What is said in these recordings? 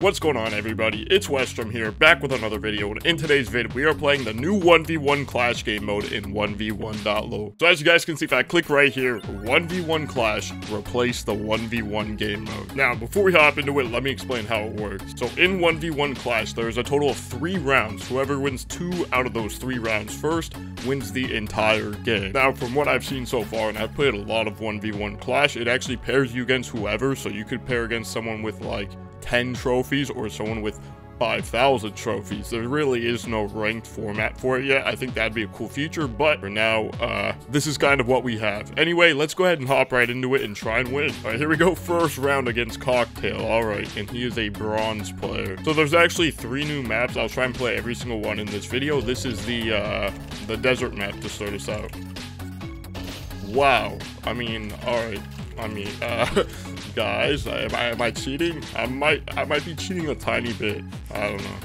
What's going on, everybody? It's Westrum here, back with another video, and in today's vid, we are playing the new 1v1 Clash game mode in 1v1.lo. So as you guys can see, if I click right here, 1v1 Clash replaced the 1v1 game mode. Now, before we hop into it, let me explain how it works. So in 1v1 Clash, there is a total of 3 rounds. Whoever wins 2 out of those 3 rounds first wins the entire game. Now, from what I've seen so far, and I've played a lot of 1v1 Clash, it actually pairs you against whoever, so you could pair against someone with, like, 10 trophies or someone with 5,000 trophies. There really is no ranked format for it yet. I think that'd be a cool feature, but for now, this is kind of what we have. Anyway, let's go ahead and hop right into it and try and win. All right, here we go. First round against Cocktail. All right, and he is a bronze player. So there's actually 3 new maps. I'll try and play every single one in this video. This is the desert map to start us out. Wow. I mean, all right. Guys, am I cheating? I might be cheating a tiny bit. I don't know.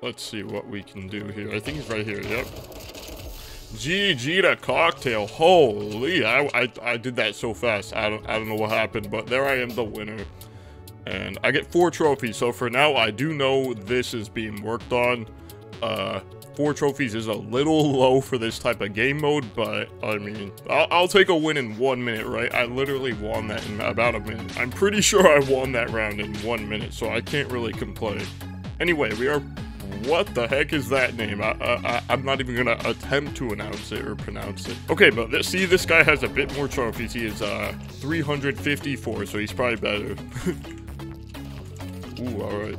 Let's see what we can do here. I think it's right here. Yep. GG to Cocktail. Holy, I did that so fast. I don't know what happened, but there I am, the winner. And I get 4 trophies. So for now, I do know this is being worked on. 4 trophies is a little low for this type of game mode, but I mean, I'll take a win in 1 minute, right? I literally won that in about a minute. I'm pretty sure I won that round in 1 minute, so I can't really complain. Anyway, we are... What the heck is that name? I'm not even gonna attempt to announce it or pronounce it. Okay, but see, this guy has a bit more trophies. He is, 354, so he's probably better. Ooh, alright.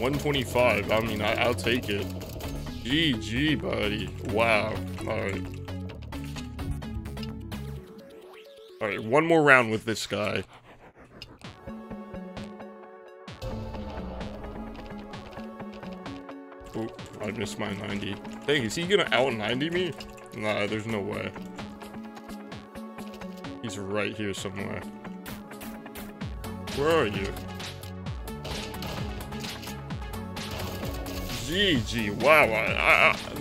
125. I mean, I'll take it. GG, buddy. Wow. Alright. Alright, one more round with this guy. Oh, I missed my 90. Dang, is he gonna out 90 me? Nah, there's no way. He's right here somewhere. Where are you? GG, wow,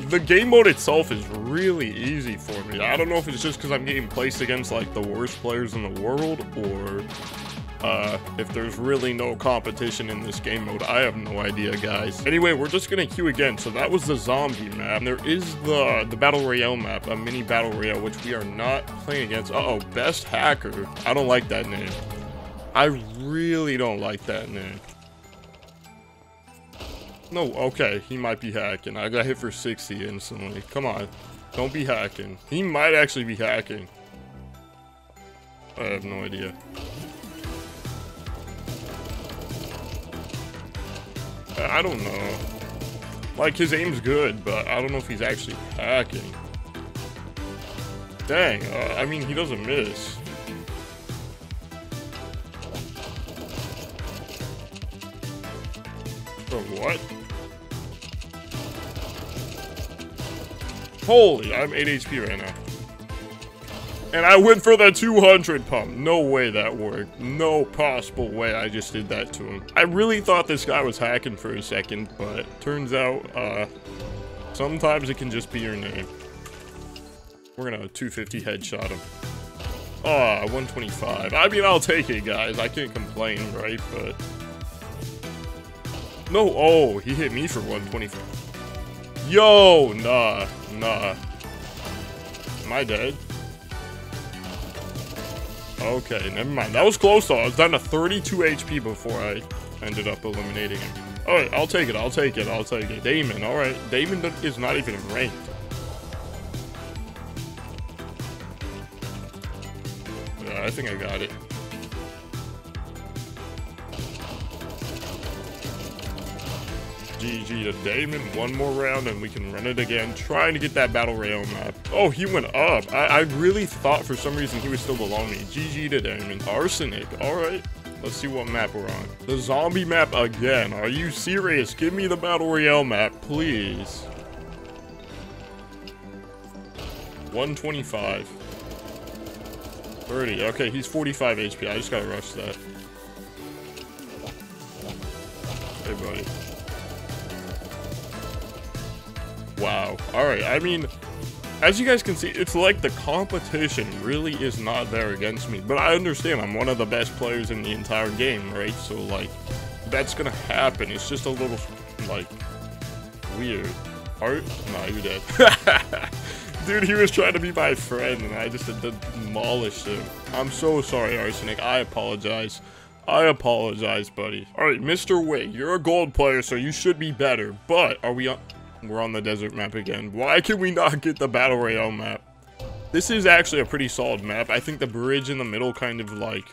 the game mode itself is really easy for me. I don't know if it's just because I'm getting placed against, like, the worst players in the world, or if there's really no competition in this game mode. I have no idea, guys. Anyway, we're just gonna queue again. So that was the zombie map. There is the battle royale map, a mini battle royale, which we are not playing against. Uh-oh, best hacker. I don't like that name. I really don't like that name. No, okay, he might be hacking. I got hit for 60 instantly. Come on, don't be hacking. He might actually be hacking. I have no idea. I don't know. Like, his aim's good, but I don't know if he's actually hacking. Dang, I mean, he doesn't miss. Bro, what? Holy, I'm 8 HP right now. And I went for the 200 pump. No way that worked. No possible way I just did that to him. I really thought this guy was hacking for a second, but turns out, sometimes it can just be your name. We're gonna 250 headshot him. Ah, 125. I mean, I'll take it, guys. I can't complain, right? But... No, oh, he hit me for 125. Yo, nah. Am I dead? Okay, never mind. That was close, though. I was down to 32 HP before I ended up eliminating him. All right, I'll take it. Damon, all right. Damon is not even ranked. Yeah, I think I got it. GG to Damon. One more round and we can run it again, trying to get that battle royale map. Oh, he went up. I really thought for some reason he was still below me. GG to Damon. Arsenic. All right, let's see what map we're on. The zombie map again. Are you serious? Give me the battle royale map, please. 125. 30. Okay, he's 45 HP. I just gotta rush that. Hey, buddy. Wow. All right. I mean, As you guys can see, it's like the competition really is not there against me, but I understand I'm one of the best players in the entire game, right? So, like, that's gonna happen. It's just a little, like, weird. Art? Nah, you're dead. Dude, he was trying to be my friend, and I just demolished him. I'm so sorry, Arsenic. I apologize. I apologize, buddy. Alright, Mr. Wig, you're a gold player, so you should be better, but are we on... We're on the desert map again. Why can we not get the Battle Royale map? This is actually a pretty solid map. I think the bridge in the middle kind of, like...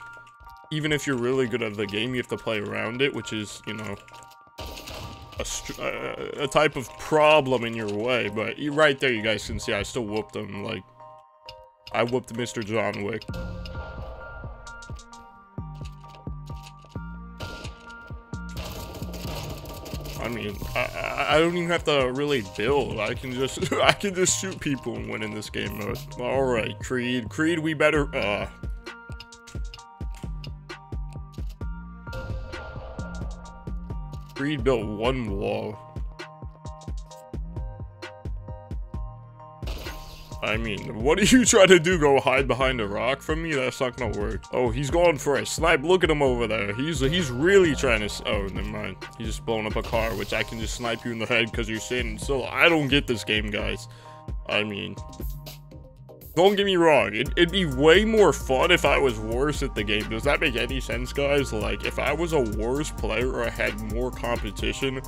Even if you're really good at the game, you have to play around it, which is, you know... A type of problem in your way, but right there you guys can see I still whooped him. Like, I whooped Mr. John Wick. I mean, I don't even have to really build. I can just shoot people and win in this game mode. All right, Creed. Creed, we better Creed built one wall. I mean, what are you trying to do? Go hide behind a rock from me? That's not gonna work. Oh, he's going for a snipe. Look at him over there. He's really trying to... Oh, never mind. He's just blowing up a car, which I can just snipe you in the head because you're standing still. I don't get this game, guys. I mean... Don't get me wrong, it'd be way more fun if I was worse at the game. Does that make any sense, guys? Like, if I was a worse player or I had more competition,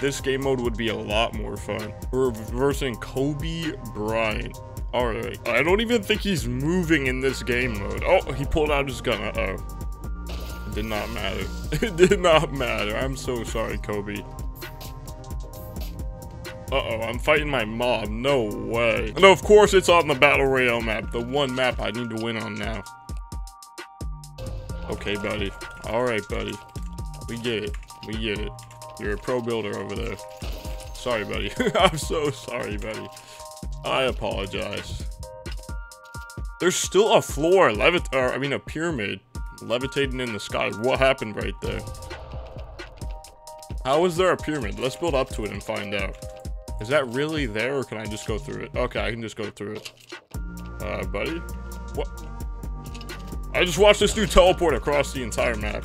this game mode would be a lot more fun. We're reversing Kobe Bryant. Alright, I don't even think he's moving in this game mode. Oh, he pulled out his gun. Uh-oh. Did not matter. It did not matter. I'm so sorry, Kobe. Uh-oh, I'm fighting my mob. No way. No, of course it's on the Battle Royale map. The one map I need to win on now. Okay, buddy. Alright, buddy. We get it. We get it. You're a pro builder over there. Sorry, buddy. I'm so sorry, buddy. I apologize. There's still a floor a pyramid levitating in the sky. What happened right there? How is there a pyramid? Let's build up to it and find out. Is that really there, or can I just go through it? Okay, I can just go through it. Buddy? What? I just watched this dude teleport across the entire map.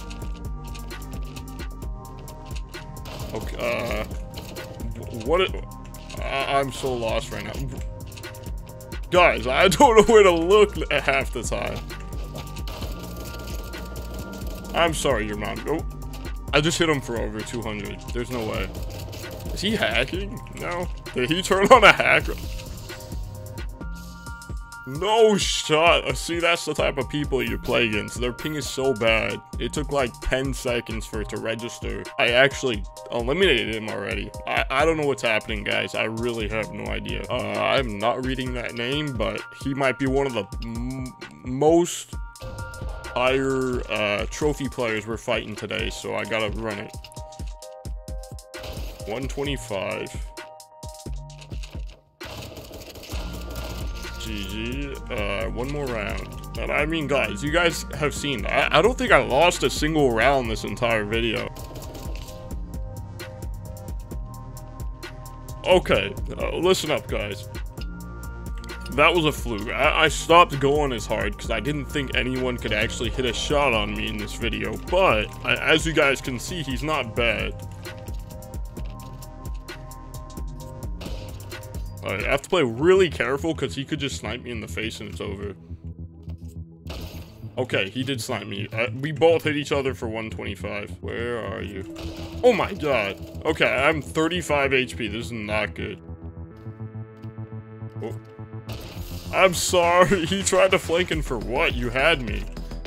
Okay, I'm so lost right now. Guys, I don't know where to look at half the time. I'm sorry, your mom. Oh, I just hit him for over 200. There's no way. Is he hacking? No. Did he turn on a hacker? No shot. See, that's the type of people you play against. Their ping is so bad. It took like 10 seconds for it to register. I actually eliminated him already. I don't know what's happening, guys. I really have no idea. I'm not reading that name, but he might be one of the most higher trophy players we're fighting today, so I gotta run it. 125. GG. One more round. And I mean, guys, you guys have seen. I don't think I lost a single round this entire video. Okay. Listen up, guys. That was a fluke. I stopped going as hard because I didn't think anyone could actually hit a shot on me in this video. But, as you guys can see, he's not bad. Alright, I have to play really careful because he could just snipe me in the face and it's over. Okay, he did snipe me. We both hit each other for 125. Where are you? Oh my god. Okay, I'm 35 HP. This is not good. Oh. I'm sorry. He tried to flank in for what? You had me.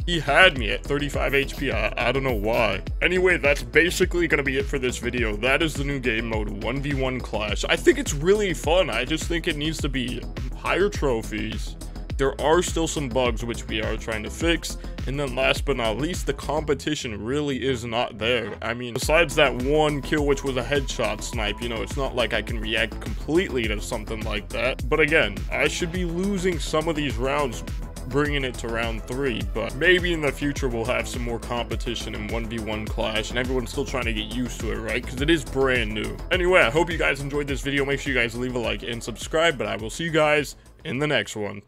He had me at 35 HP. I don't know why. Anyway, that's basically gonna be it for this video. That is the new game mode, 1v1 Clash. I think it's really fun. I just think it needs to be higher trophies. There are still some bugs which we are trying to fix. And then last but not least, the competition really is not there. I mean, besides that one kill which was a headshot snipe, you know, it's not like I can react completely to something like that. But again, I should be losing some of these rounds, bringing it to round 3, but maybe in the future we'll have some more competition in 1v1 Clash, and everyone's still trying to get used to it, right? Because it is brand new. Anyway, I hope you guys enjoyed this video. Make sure you guys leave a like and subscribe, but I will see you guys in the next one.